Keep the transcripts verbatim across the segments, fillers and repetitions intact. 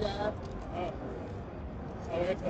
Yeah. Oh. Oh, that's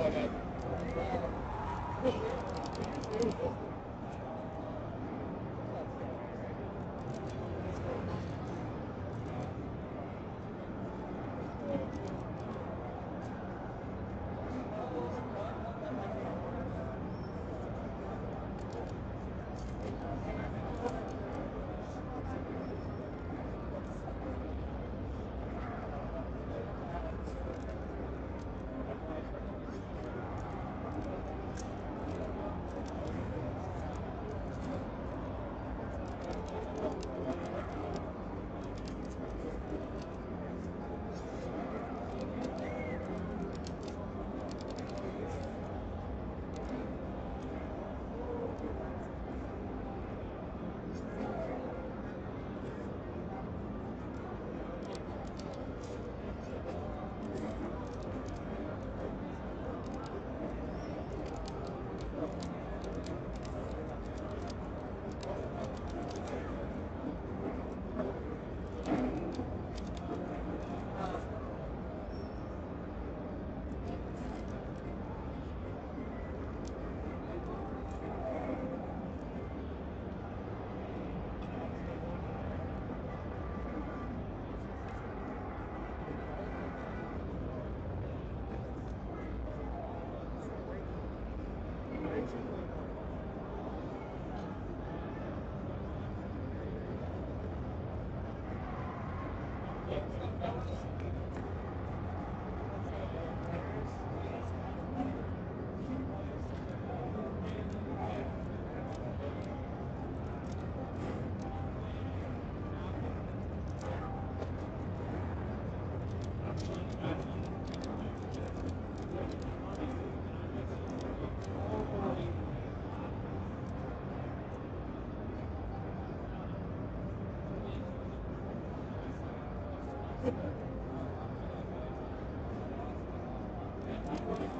all I got.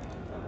Yeah.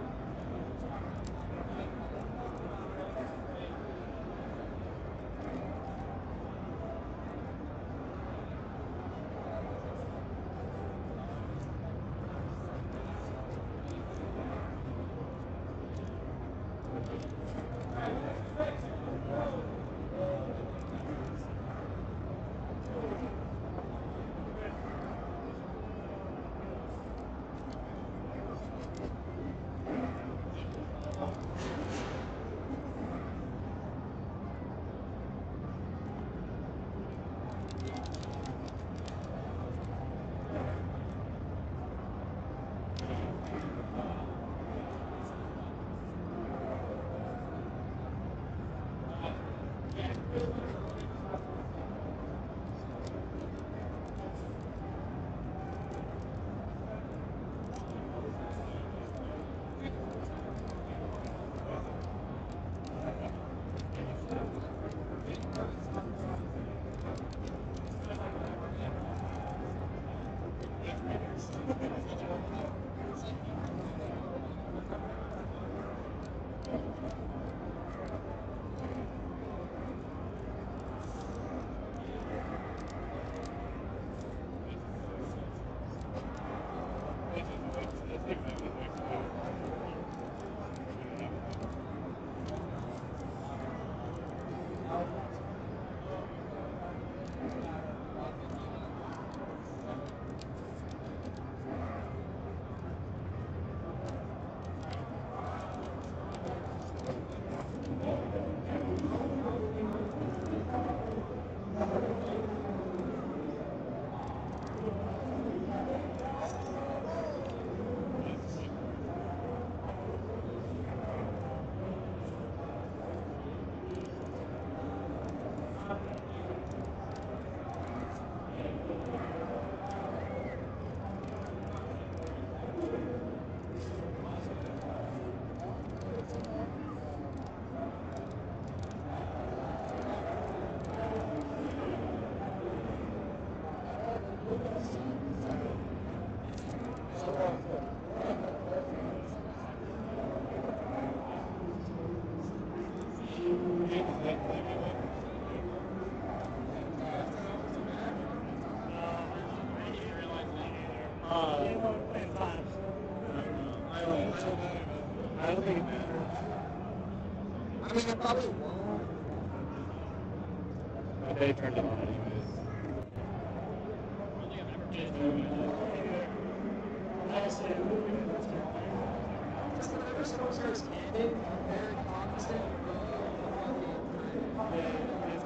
I don't think it matters. I mean, it probably won't. My day turned on anyways. Just moving on. I say moving on. Just whenever someone starts standing, I'm very cognizant of the fucking time. Oh, nice.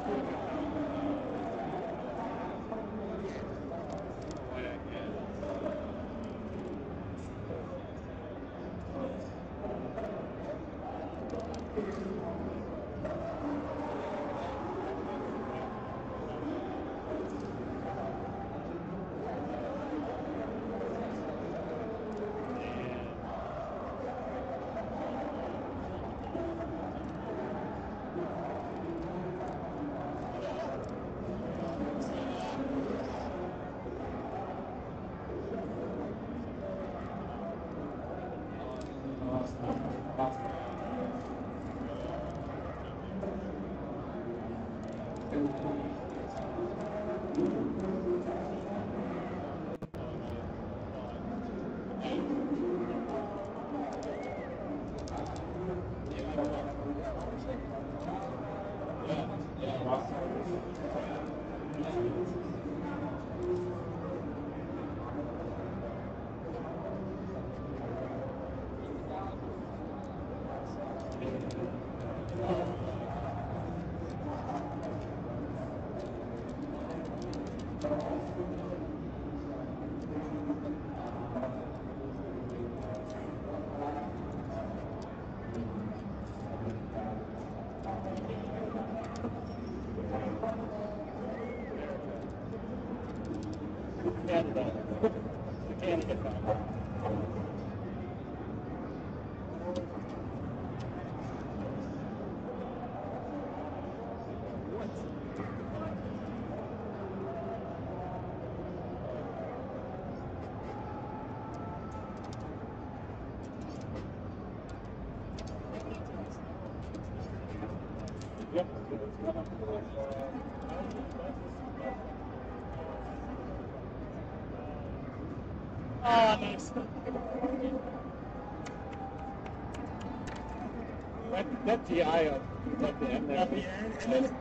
That, that T I up. That, that, that, that, and then,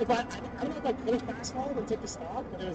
if I, I don't know if I could have fastballed or took the stock, but it was.